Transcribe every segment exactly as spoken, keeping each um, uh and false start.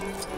嗯嗯嗯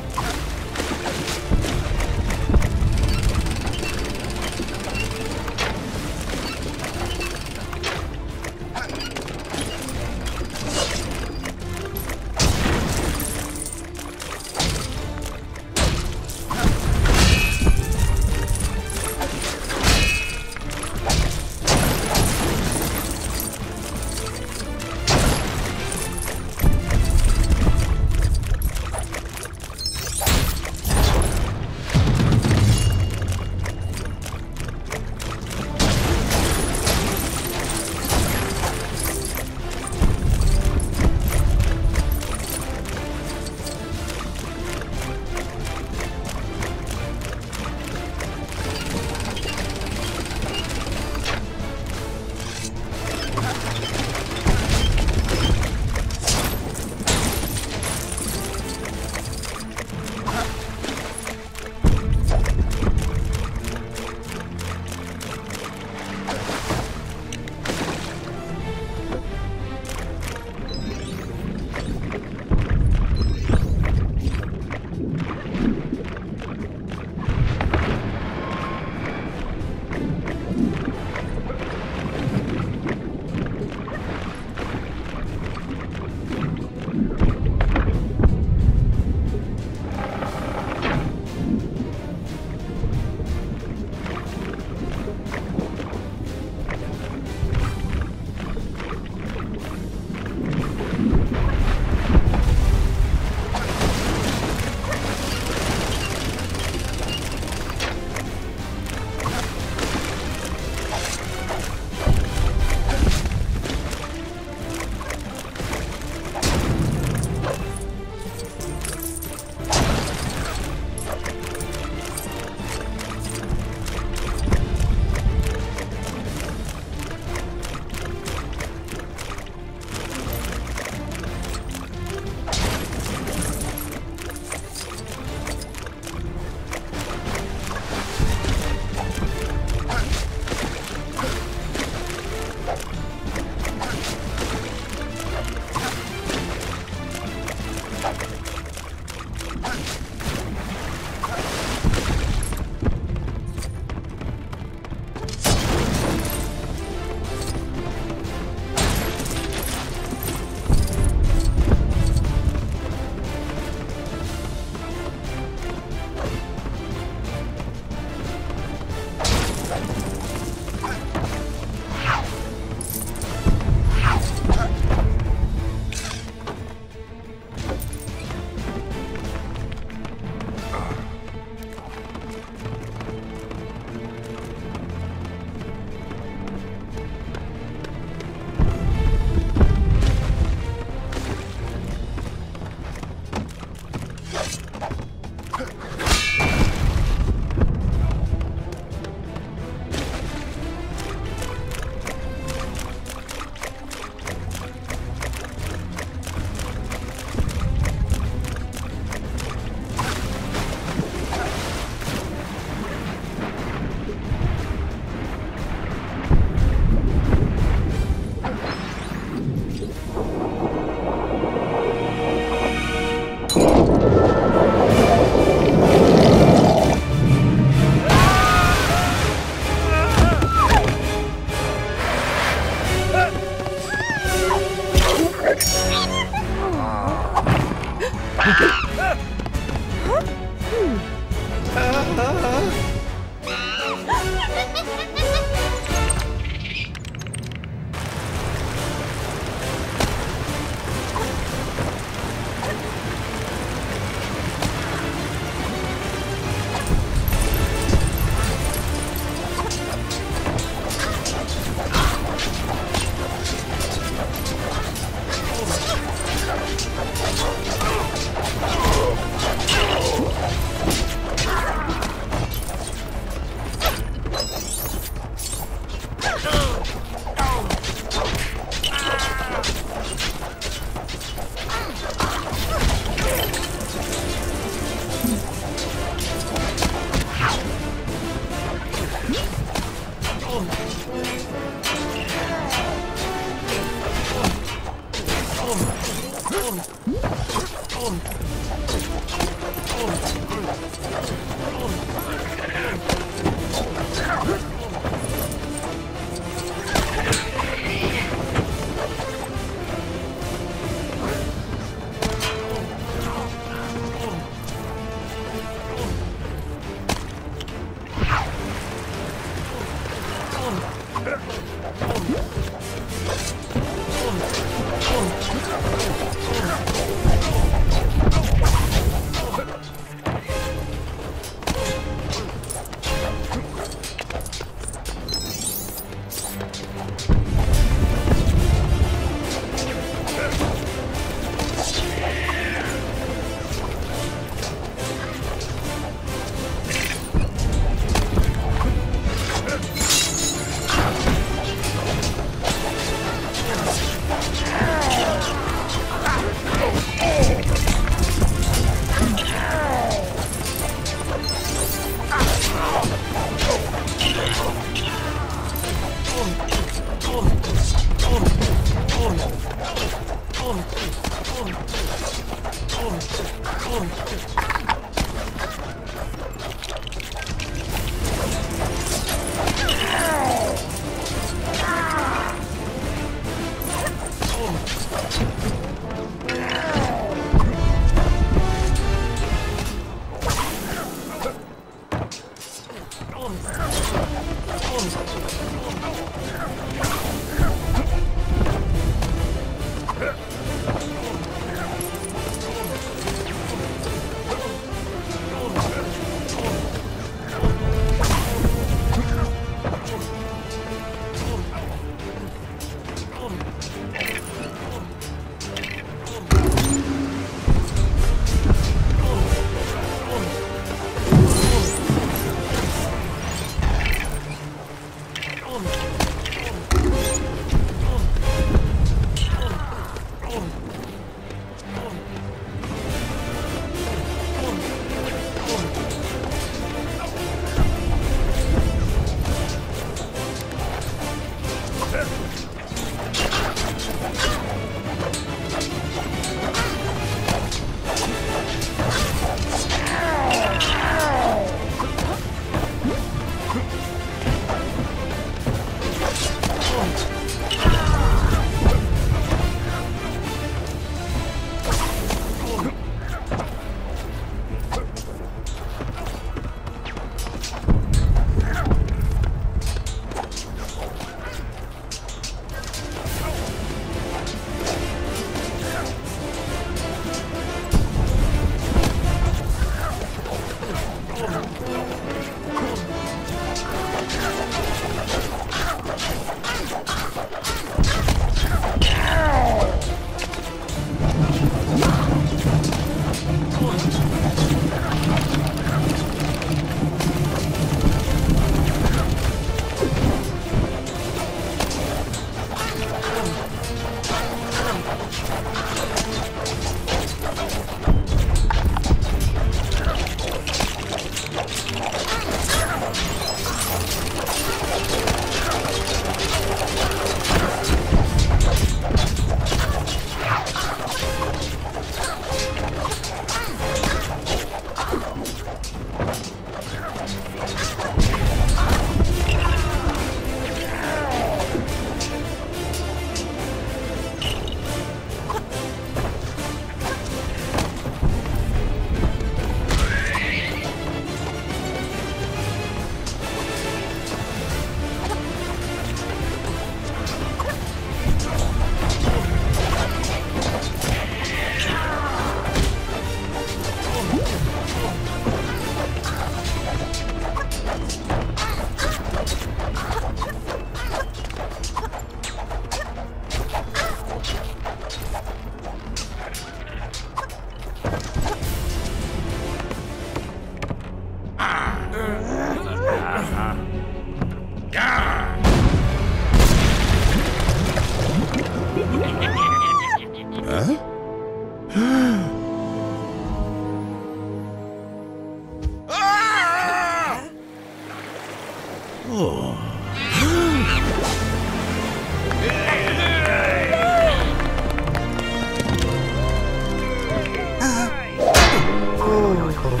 Oh,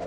You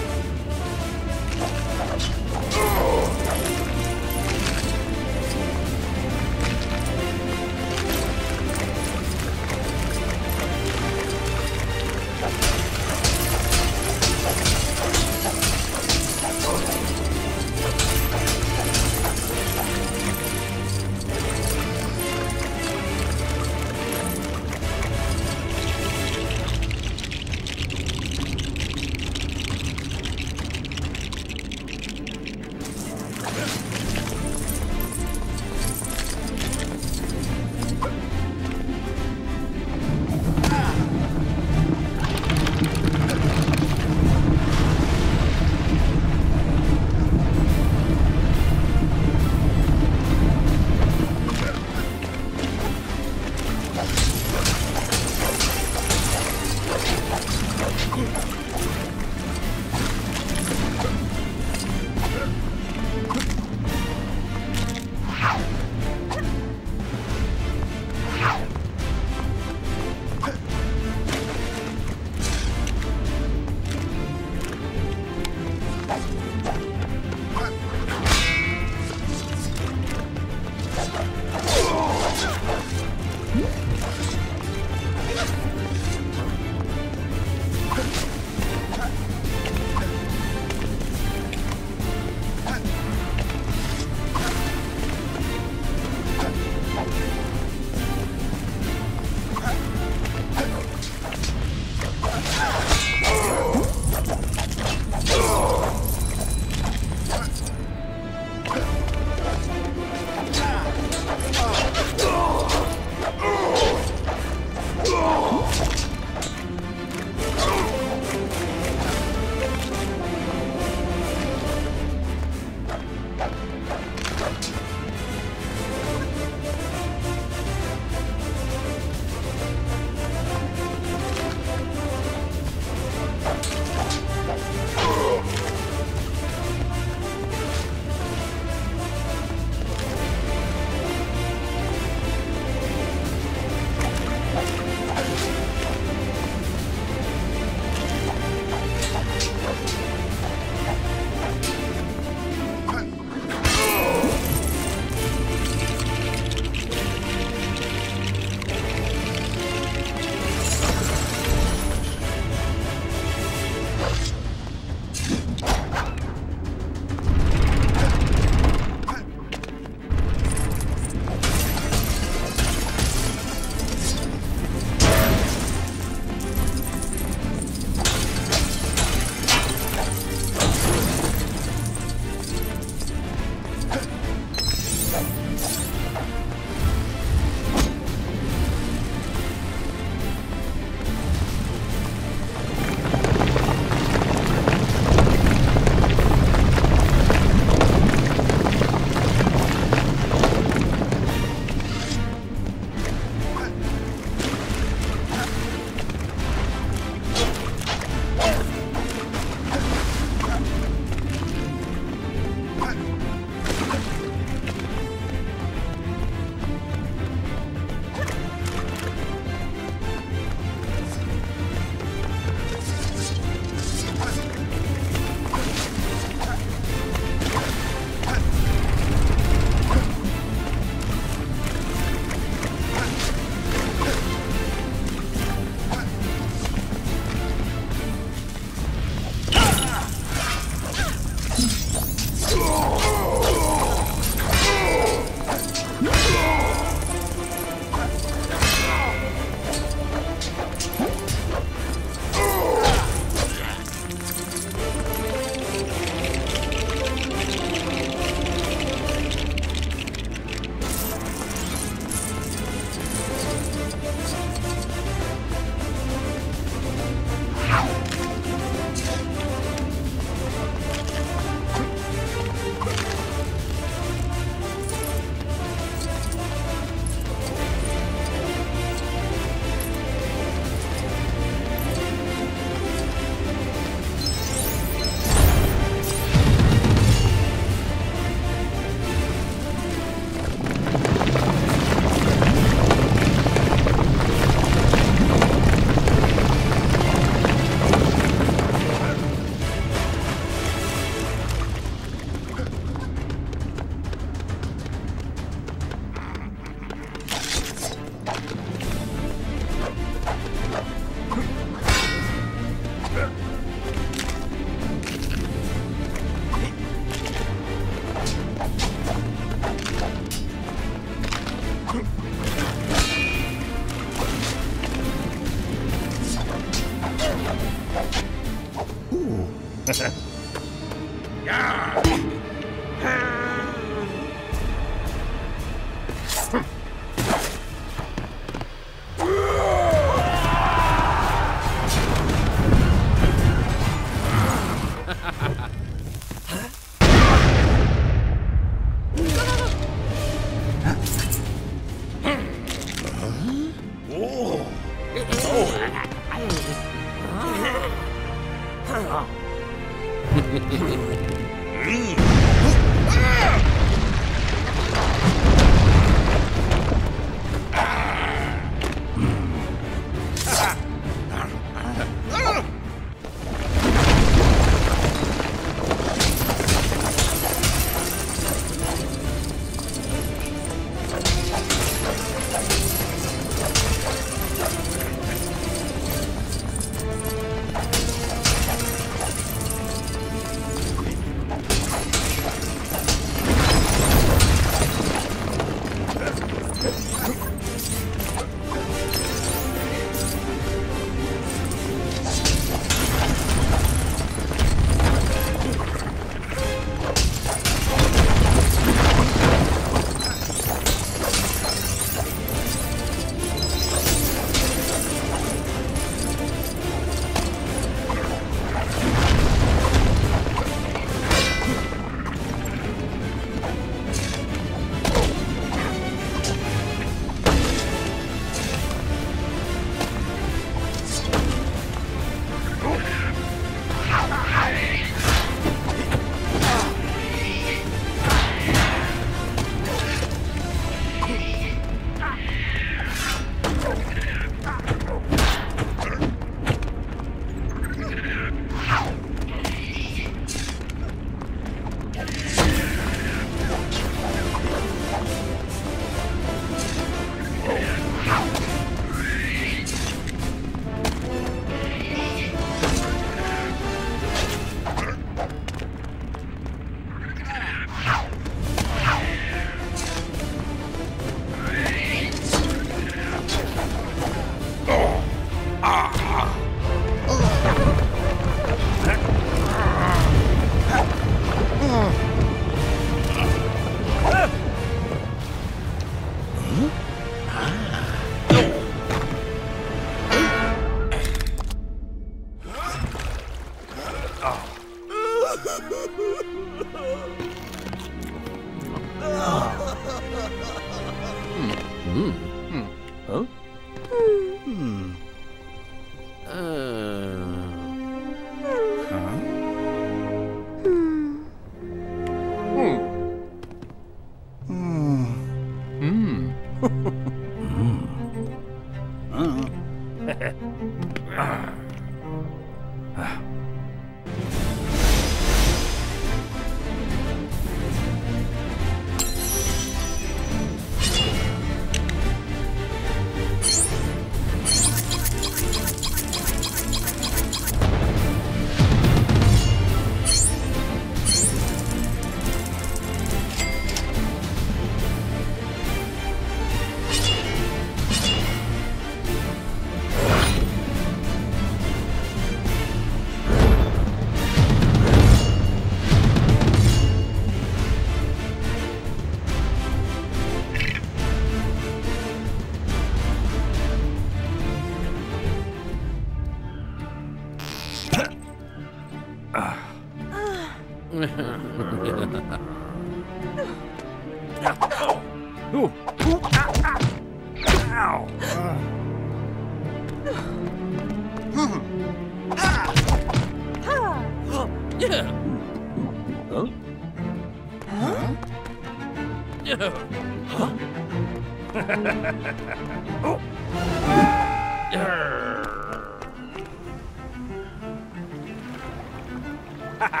Ha ha!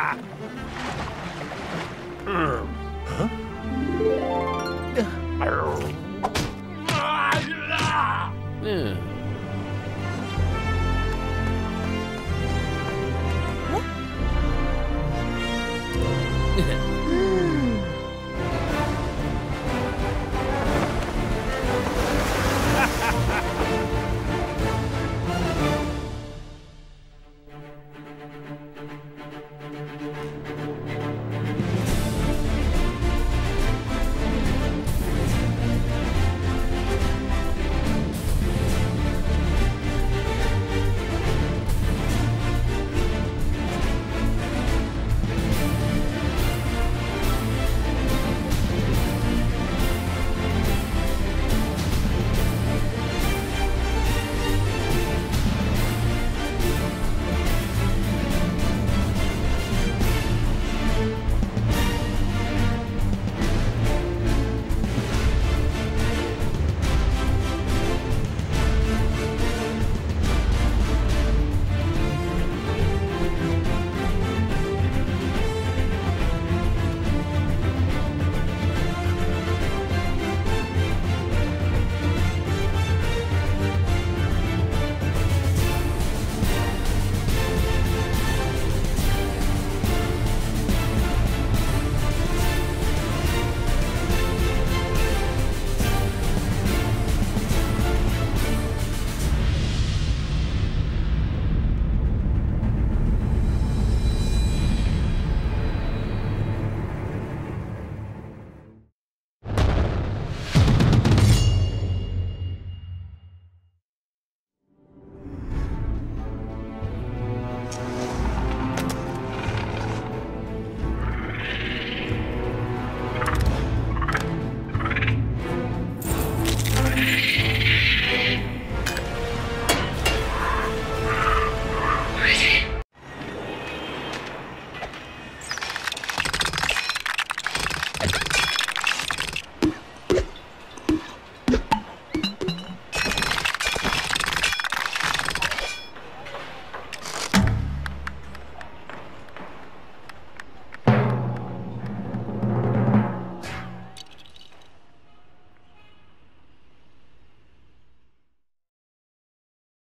Huh?